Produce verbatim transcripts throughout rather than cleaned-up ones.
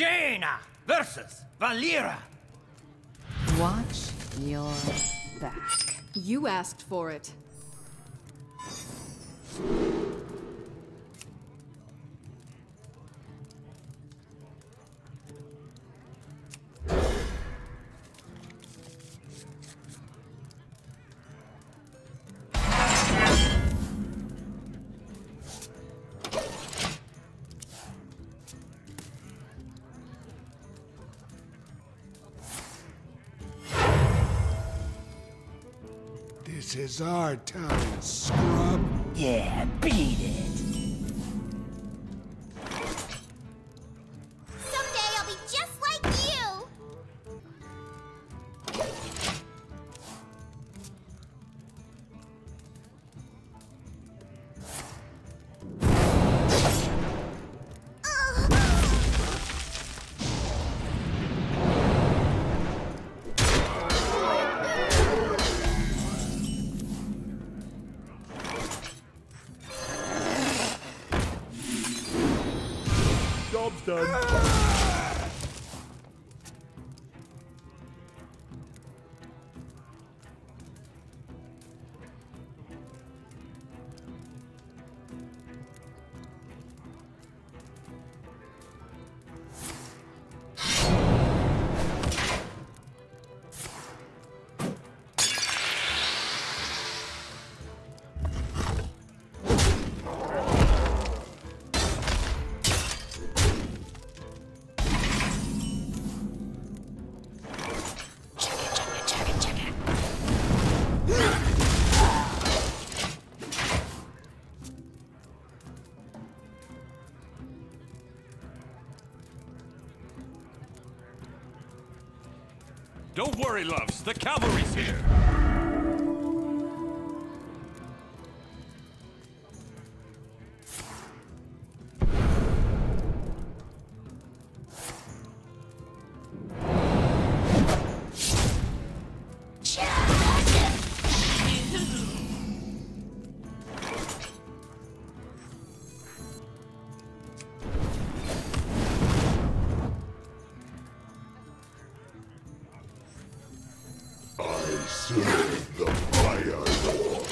Jaina versus Valyra. Watch your back. You asked for it. This is our time, scrub. Yeah, beat it. Someday I'll be just like you. Job's done. Ah! Don't worry, loves. The cavalry's here. Serve the Fire Lord.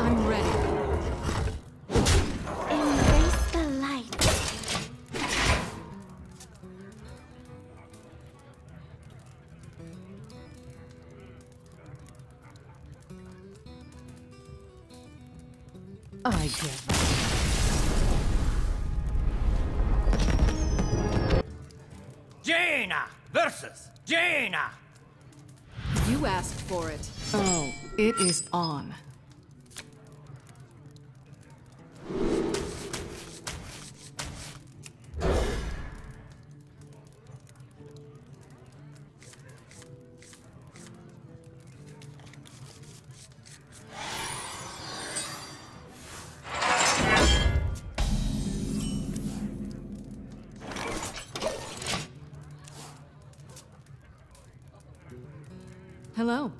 I'm ready. Embrace the light. I give up. Jaina versus Jaina. You asked for it. Oh, it is on. Hello.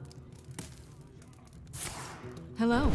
Hello.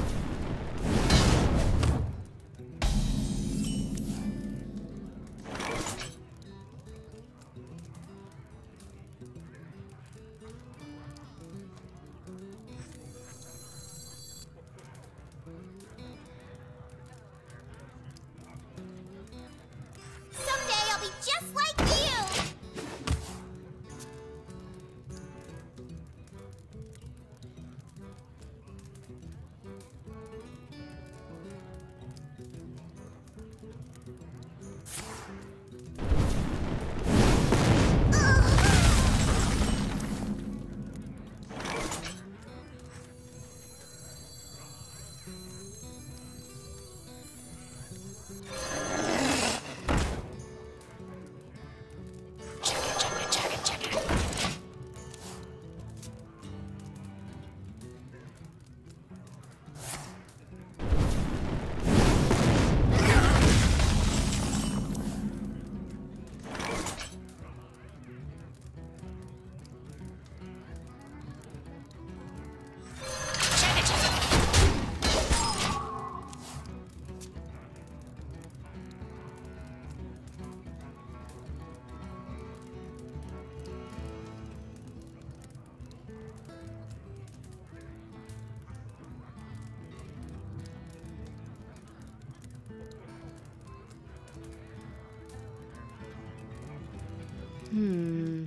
Hmm.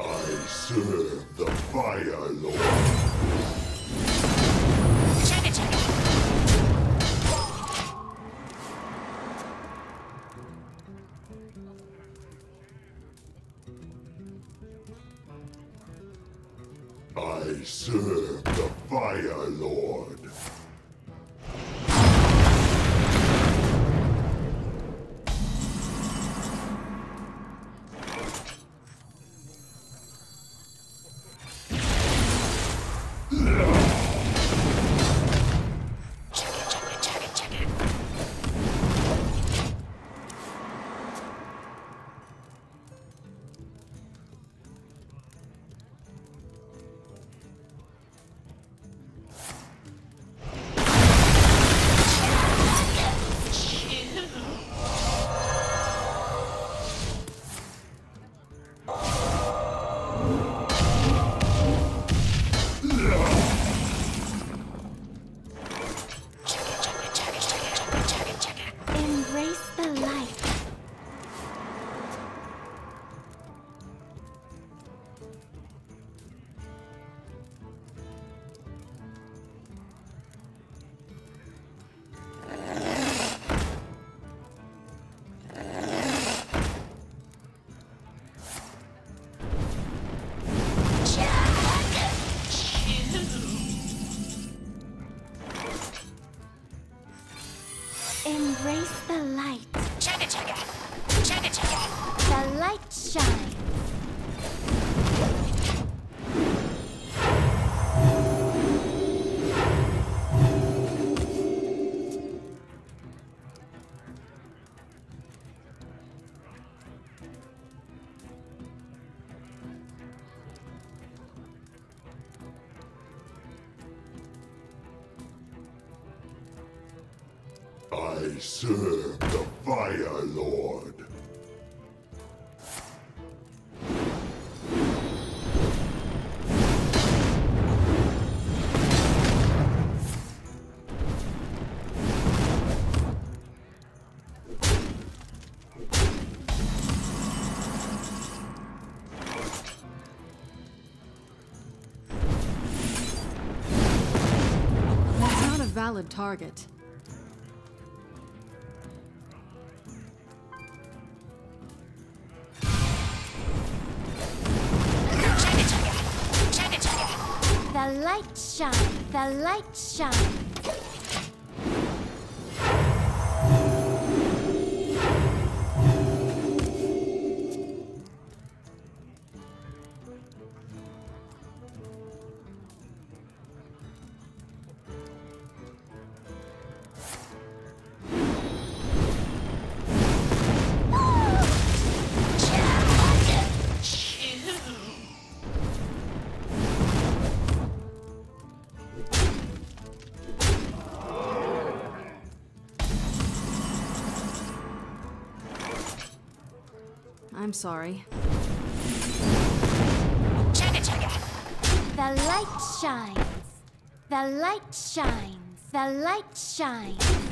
I serve the Fire Lord. I serve the Fire Lord. Embrace the light. Check it, check it. Check it, check it. The light shines. I serve the Fire Lord. That's not a valid target. The light shine, the light shine. I'm sorry. Chugga chugga. The light shines. The light shines. The light shines.